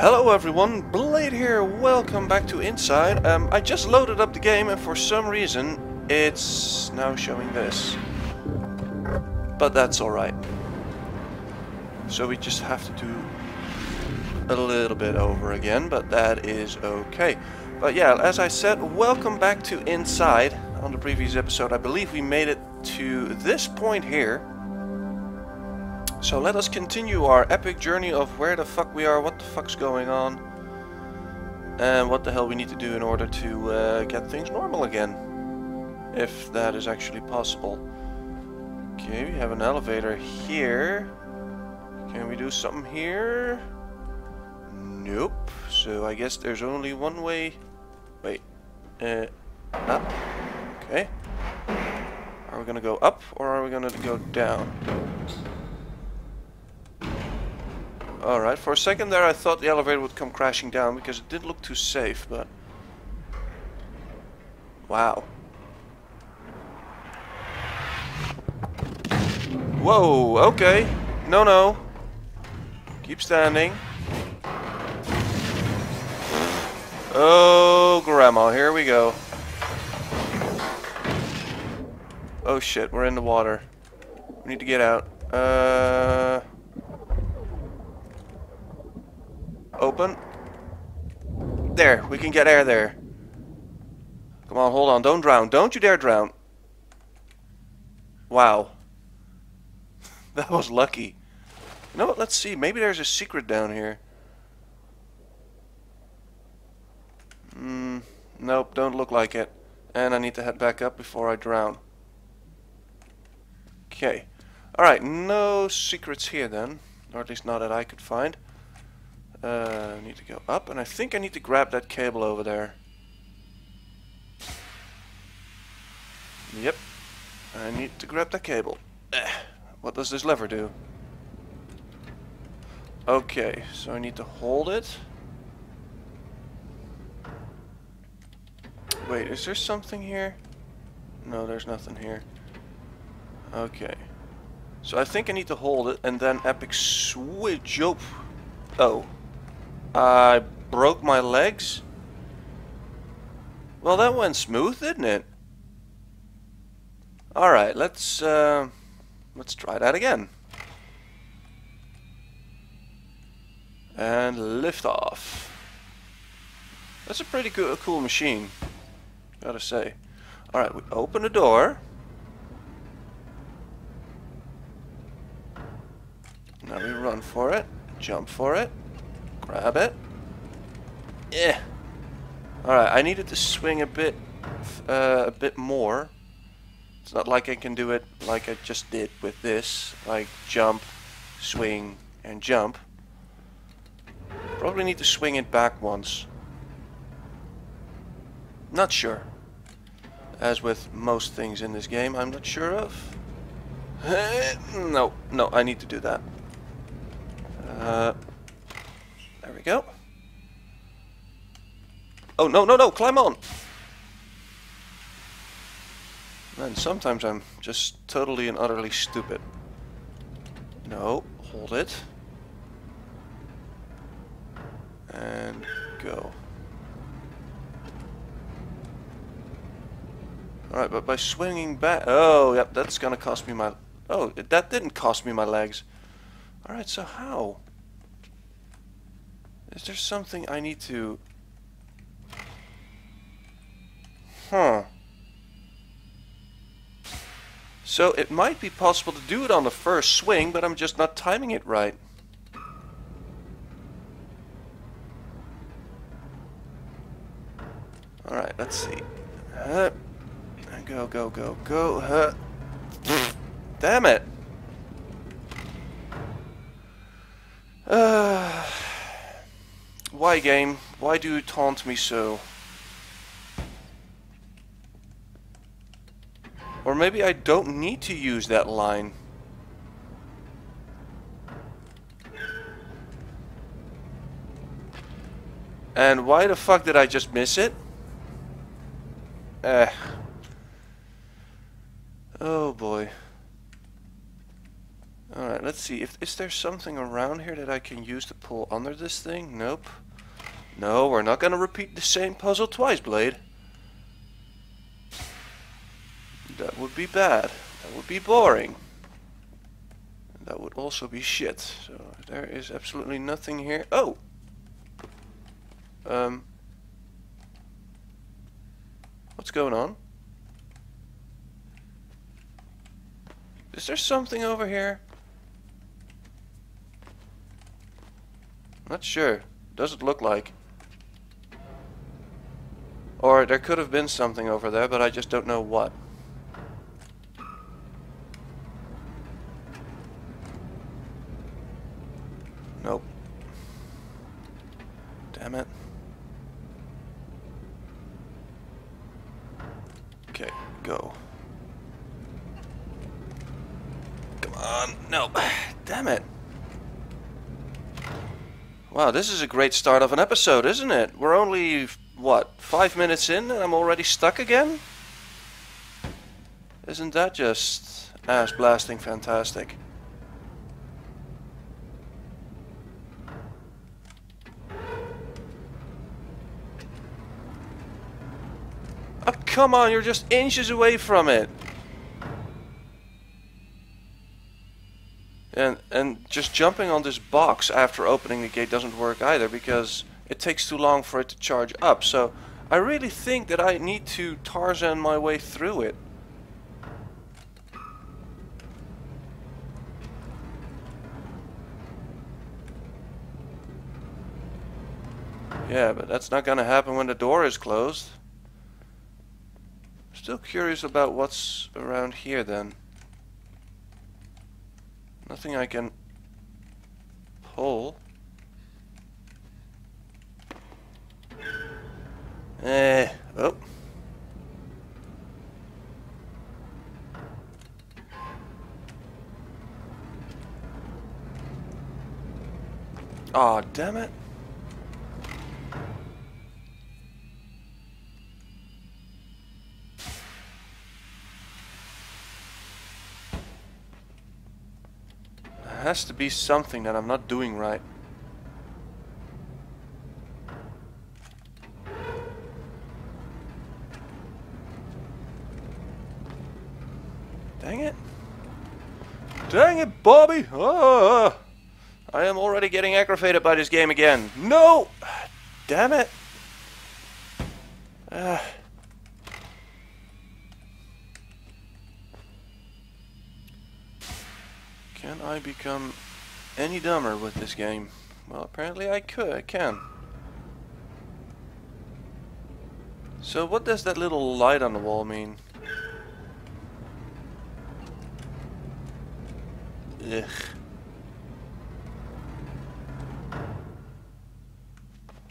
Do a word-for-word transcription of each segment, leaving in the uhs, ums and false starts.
Hello everyone, Blade here, welcome back to Inside. Um, I just loaded up the game and for some reason it's now showing this. But that's alright. So we just have to do a little bit over again, but that is okay. But yeah, as I said, welcome back to Inside. On the previous episode I believe we made it to this point here. So let us continue our epic journey of where the fuck we are, what the fuck's going on, and what the hell we need to do in order to uh, get things normal again, if that is actually possible. Okay, we have an elevator here. Can we do something here? Nope. So I guess there's only one way. Wait, uh, up. Okay. Are we gonna go up or are we gonna go down? Alright, for a second there I thought the elevator would come crashing down because it didn't look too safe, but... wow. Whoa, okay. No, no. Keep standing. Oh, grandma, here we go. Oh shit, we're in the water. We need to get out. Uh... Open. There, we can get air there. Come on, hold on, don't drown. Don't you dare drown. Wow. That was lucky. You know what, let's see. Maybe there's a secret down here. Mm, nope, don't look like it. And I need to head back up before I drown. Okay. Alright, no secrets here then. Or at least not that I could find. Uh, I need to go up, and I think I need to grab that cable over there. Yep, I need to grab that cable. What does this lever do? Okay, so I need to hold it. Wait, is there something here? No, there's nothing here. Okay. So I think I need to hold it, and then epic switch up. Oh. I broke my legs? Well, that went smooth, didn't it? Alright, let's uh, let's try that again. And lift off. That's a pretty cool, cool machine, gotta say. Alright, we open the door. Now we run for it. Jump for it. Grab it. Yeah. Alright, I needed to swing a bit uh, a bit more. It's not like I can do it like I just did with this. Like jump, swing, and jump. Probably need to swing it back once. Not sure. As with most things in this game, I'm not sure of. No, no, I need to do that. Uh, there we go. Oh, no, no, no, climb on! Man, sometimes I'm just totally and utterly stupid. No, hold it. And go. Alright, but by swinging back... oh, yep, that's gonna cost me my... oh, that didn't cost me my legs. Alright, so how? Is there something I need to... huh. So it might be possible to do it on the first swing, but I'm just not timing it right. Alright, let's see. Uh, go, go, go, go. Uh, damn it! Uh, why, game? Why do you taunt me so? Or maybe I don't need to use that line. And why the fuck did I just miss it? Eh. Uh. Oh boy. Alright, let's see. If is there something around here that I can use to pull under this thing? Nope. No, we're not going to repeat the same puzzle twice, Blade. That would be bad. That would be boring. That would also be shit. So there is absolutely nothing here. Oh! Um. What's going on? Is there something over here? Not sure. Doesn't look like. Or there could have been something over there, but I just don't know what. Nope. Damn it. Okay, go. Come on. No. Damn it. Wow, this is a great start of an episode, isn't it? We're only, what, five minutes in and I'm already stuck again? Isn't that just ass-blasting fantastic? Oh, come on, you're just inches away from it! And, and just jumping on this box after opening the gate doesn't work either, because it takes too long for it to charge up. So I really think that I need to Tarzan my way through it. Yeah, but that's not gonna happen when the door is closed. Still curious about what's around here then. Nothing I can pull. Eh, oh. Aw, damn it. Has to be something that I'm not doing right. Dang it. Dang it, Bobby! Oh, I am already getting aggravated by this game again. No! Damn it. Uh. Can I become any dumber with this game? Well, apparently I could, I can. So what does that little light on the wall mean? Ugh.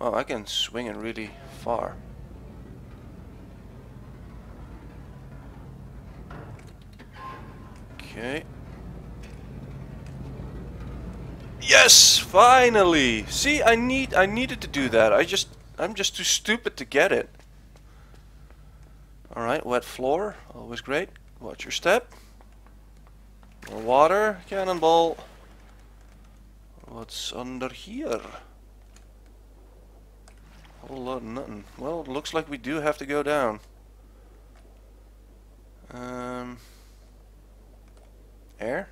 Well, I can swing it really far. Okay. Yes, finally. See, I need I needed to do that. I just I'm just too stupid to get it. All right, wet floor, always great. Watch your step. More water, cannonball. What's under here? A whole lot of nothing. Well, it looks like we do have to go down. Um air.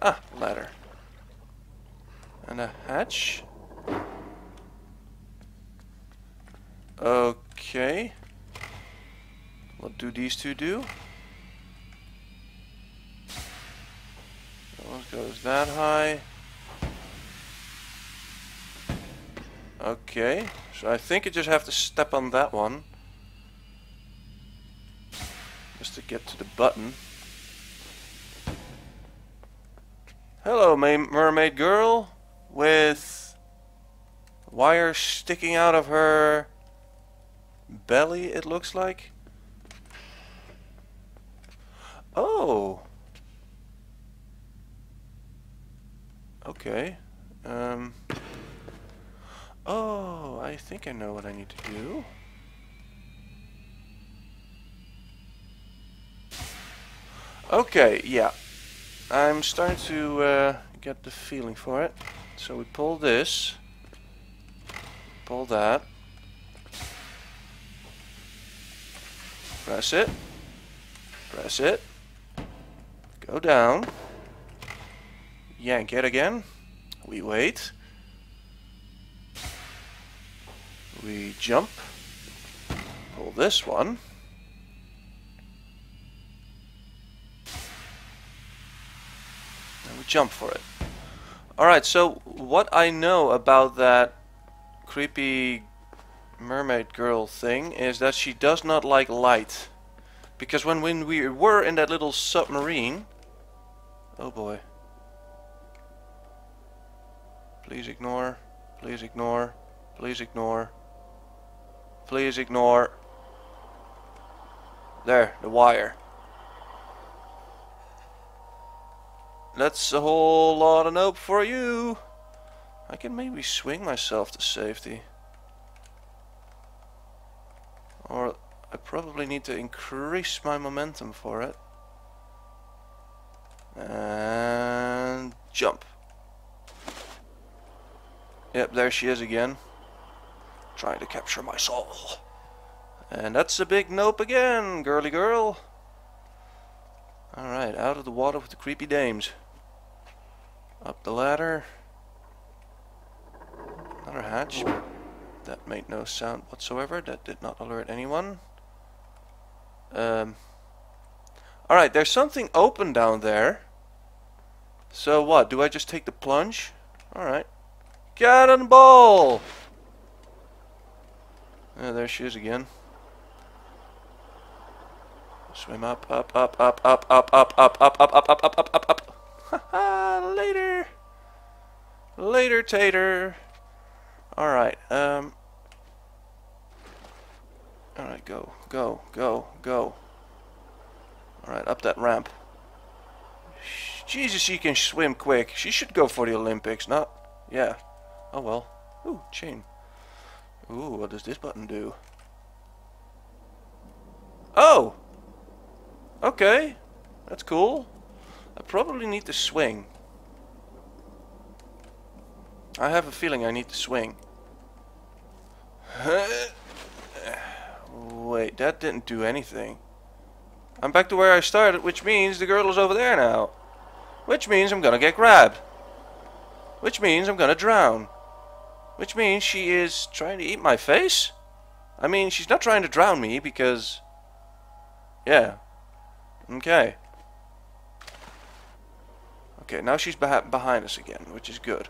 Ah, ladder. And a hatch. Okay. What do these two do? That one goes that high. Okay. So I think I just have to step on that one. Just to get to the button. Hello, mermaid girl. With wires sticking out of her belly, it looks like. Oh. Okay. Um. Oh, I think I know what I need to do. Okay, yeah. I'm starting to uh, get the feeling for it. So we pull this, pull that, press it, press it, go down, yank it again, we wait, we jump, pull this one, and we jump for it. Alright, so what I know about that creepy mermaid girl thing is that she does not like light. Because when, when we were in that little submarine... Oh boy. Please ignore. Please ignore. Please ignore. Please ignore. There, the wire. That's a whole lot of nope for you. I can maybe swing myself to safety. Or I probably need to increase my momentum for it. And jump. Yep, there she is again. Trying to capture my soul. And that's a big nope again, girly girl. Alright, out of the water with the creepy dames. Up the ladder. Another hatch. That made no sound whatsoever. That did not alert anyone. Um, Alright, there's something open down there. So what? Do I just take the plunge? Alright. Cannonball! Oh, there she is again. Swim up, up, up, up, up, up, up, up, up, up, up, up, up, up, up, up. Haha, later. Later, tater. Alright, um. Alright, go, go, go, go. Alright, up that ramp. Jesus, she can swim quick. She should go for the Olympics, not. Yeah. Oh well. Ooh, chain. Ooh, what does this button do? Oh! Okay. That's cool. I probably need to swing. I have a feeling I need to swing. Wait, that didn't do anything. I'm back to where I started, which means the girdle's over there now. Which means I'm gonna get grabbed. Which means I'm gonna drown. Which means she is trying to eat my face? I mean, she's not trying to drown me because... Yeah. Okay. Okay, now she's beh- behind us again, which is good.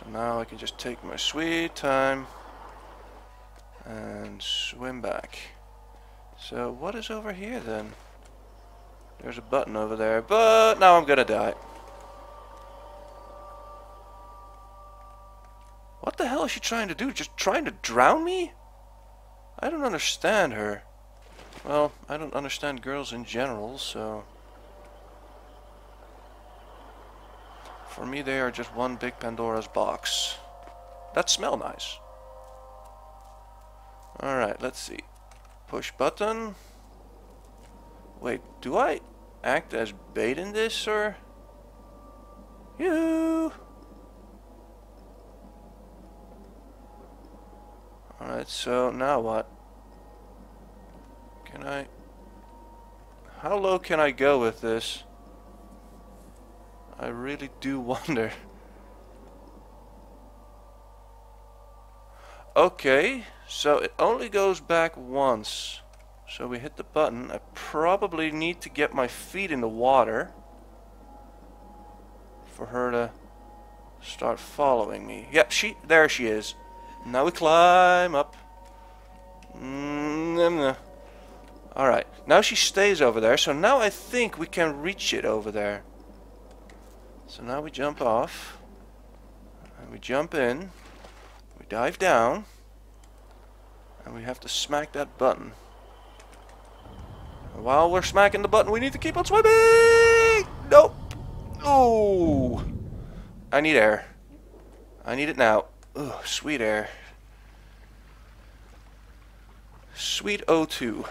So now I can just take my sweet time and swim back. So what is over here then? There's a button over there, but now I'm gonna die. What the hell is she trying to do? Just trying to drown me? I don't understand her. Well, I don't understand girls in general, so... For me, they are just one big Pandora's box. That smell nice. Alright, let's see. Push button. Wait, do I act as bait in this, or...? Yoo-hoo! Alright, so now what? Can I... How low can I go with this? I really do wonder. Okay, so it only goes back once. So we hit the button. I probably need to get my feet in the water for her to start following me. Yep, she... There she is. Now we climb up. Mm-hmm. Alright, now she stays over there, so now I think we can reach it over there. So now we jump off, and we jump in, we dive down, and we have to smack that button. And while we're smacking the button, we need to keep on swimming! Nope! Oh! I need air. I need it now. Oh, sweet air. Sweet O two.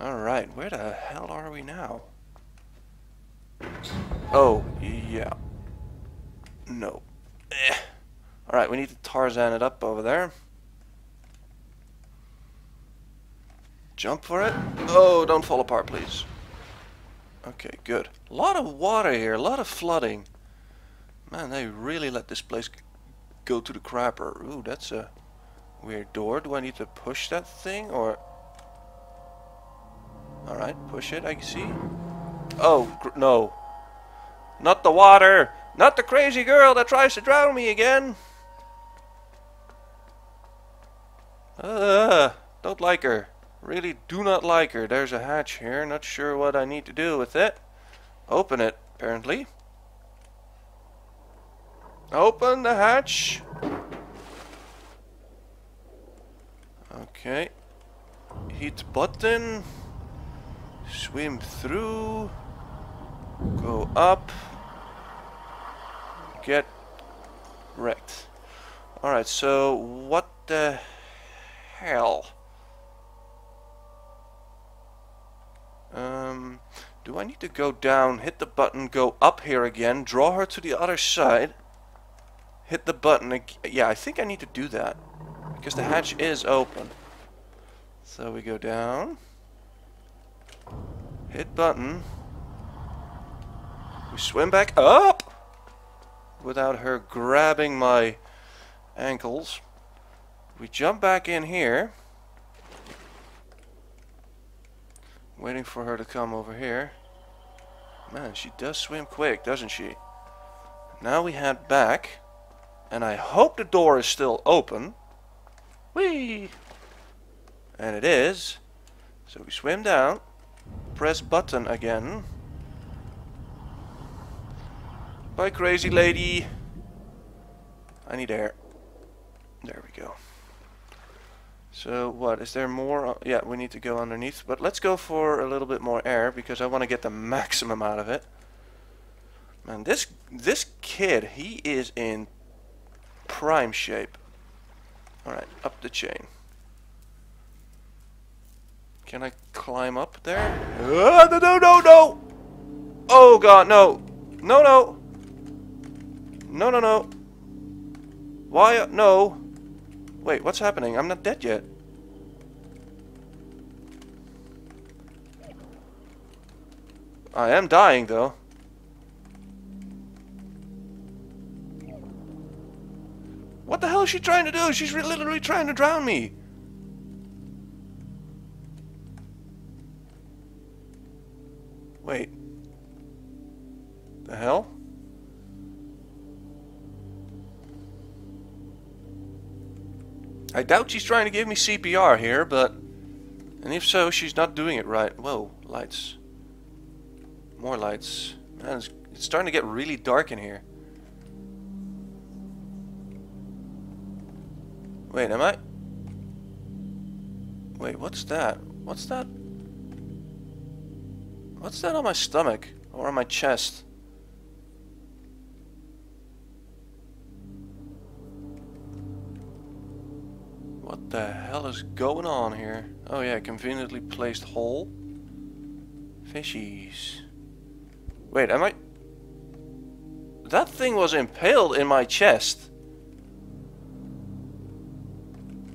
Alright, where the hell are we now? Oh, yeah. No. Eh. Alright, we need to Tarzan it up over there. Jump for it. Oh, don't fall apart, please. Okay, good. A lot of water here, a lot of flooding. Man, they really let this place go to the crapper. Ooh, that's a weird door. Do I need to push that thing, or... Alright, push it, I can see. Oh, gr no. Not the water! Not the crazy girl that tries to drown me again! Uh, don't like her. Really do not like her. There's a hatch here. Not sure what I need to do with it. Open it, apparently. Open the hatch. Okay. Hit button. Swim through. Go up. Get wrecked. Alright, so what the hell? Um, do I need to go down, hit the button, go up here again, draw her to the other side, hit the button again? Yeah, I think I need to do that, because the hatch is open. So we go down, hit button, we swim back up! Without her grabbing my ankles. We jump back in here. Waiting for her to come over here. Man, she does swim quick, doesn't she? Now we head back. And I hope the door is still open. Whee! And it is. So we swim down. Press button again. Bye, crazy lady. I need air. There we go. So what, is there more? Yeah, we need to go underneath, but let's go for a little bit more air because I want to get the maximum out of it. Man, this this kid, he is in prime shape. Alright, up the chain. Can I climb up there? Oh, no, no, no, no! Oh god, no! No, no! No, no, no. Why? No. Wait, what's happening? I'm not dead yet. I am dying, though. What the hell is she trying to do? She's literally trying to drown me. Wait. The hell? I doubt she's trying to give me C P R here, but... And if so, she's not doing it right. Whoa, lights. More lights. Man, it's, it's starting to get really dark in here. Wait, am I... Wait, what's that? What's that? What's that on my stomach? Or on my chest? What the hell is going on here? Oh yeah, conveniently placed hole. Fishies. Wait, am I... That thing was impaled in my chest.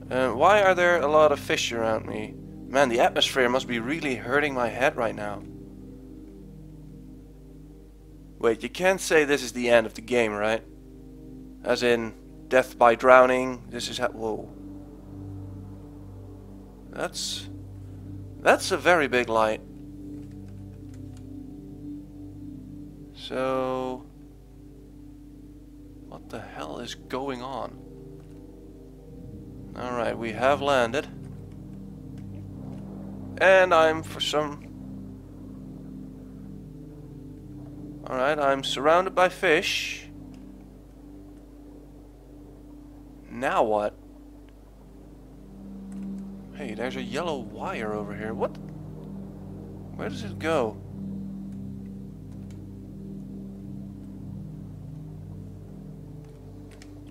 Uh, why are there a lot of fish around me? Man, the atmosphere must be really hurting my head right now. Wait, you can't say this is the end of the game, right? As in, death by drowning, this is how... Whoa. That's... That's a very big light. So... What the hell is going on? Alright, we have landed. And I'm for some... Alright, I'm surrounded by fish. Now what? Hey, there's a yellow wire over here. What? Where does it go?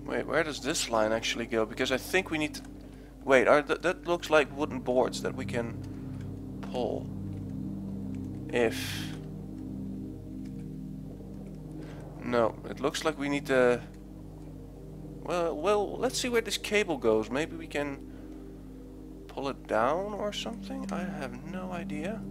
Wait, where does this line actually go? Because I think we need to... Wait, are th that looks like wooden boards that we can pull. If... No, it looks like we need to... Well, well, let's see where this cable goes. Maybe we can pull it down or something? I have no idea.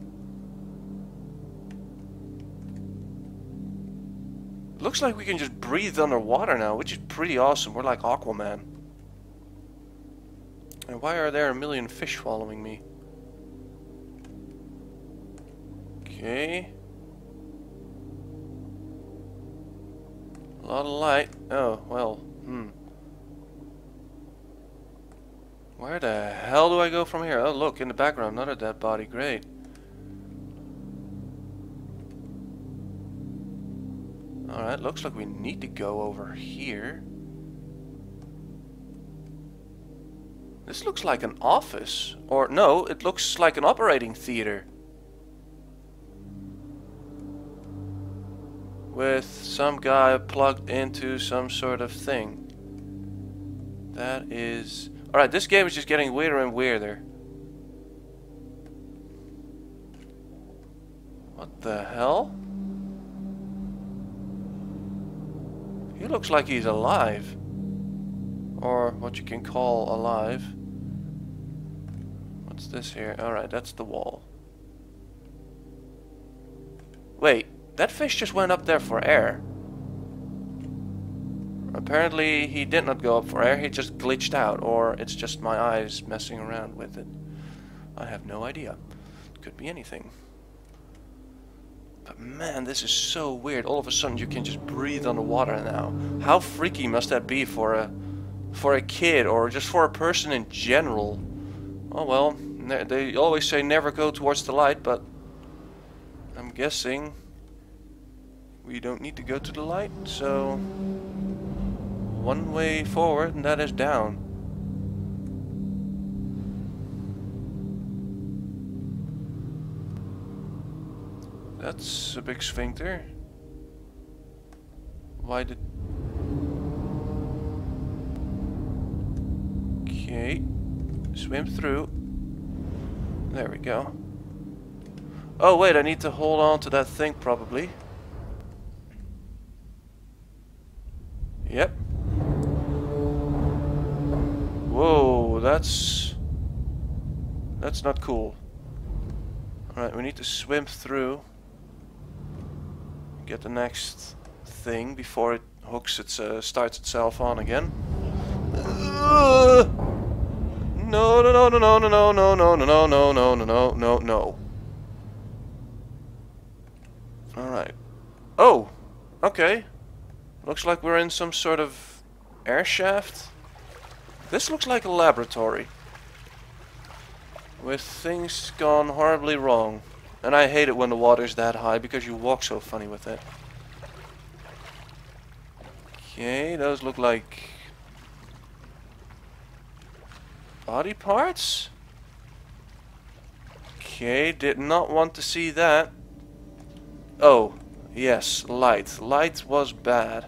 Looks like we can just breathe underwater now, which is pretty awesome. We're like Aquaman. And why are there a million fish following me? Okay. A lot of light. Oh, well. Hmm. Where the hell do I go from here? Oh, look, in the background, another dead body. Great. Alright, looks like we need to go over here. This looks like an office. Or, no, it looks like an operating theater. With some guy plugged into some sort of thing. That is... Alright, this game is just getting weirder and weirder. What the hell? He looks like he's alive. Or what you can call alive. What's this here? Alright, that's the wall. Wait, that fish just went up there for air. Apparently he did not go up for air, he just glitched out, or it's just my eyes messing around with it. I have no idea. Could be anything. But man, this is so weird. All of a sudden you can just breathe underwater now. How freaky must that be for a for a kid, or just for a person in general? Oh well, they always say never go towards the light, but I'm guessing we don't need to go to the light, so... One way forward, and that is down. That's a big sphincter. Why did... Okay. Swim through. There we go. Oh wait, I need to hold on to that thing probably. Yep. Whoa, that's... That's not cool. Alright, we need to swim through. Get the next thing before it hooks its... Uh, starts itself on again. Uh, no, no, no, no, no, no, no, no, no, no, no, no, no, no, no, no. Alright. Oh! Okay. Looks like we're in some sort of air shaft. This looks like a laboratory. With things gone horribly wrong. And I hate it when the water's that high because you walk so funny with it. Okay, those look like... body parts? Okay, did not want to see that. Oh, yes, light. Light was bad.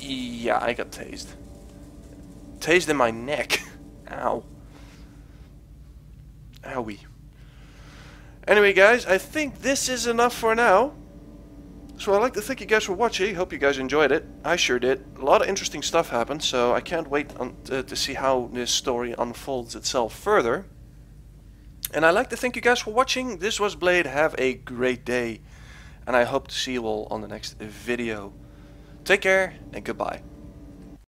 Yeah, I got tased. Tased in my neck. Ow. Owie. Anyway, guys, I think this is enough for now. So I'd like to thank you guys for watching. Hope you guys enjoyed it. I sure did. A lot of interesting stuff happened, so I can't wait on, uh, to see how this story unfolds itself further. And I'd like to thank you guys for watching. This was Blade. Have a great day. And I hope to see you all on the next video. Take care and goodbye.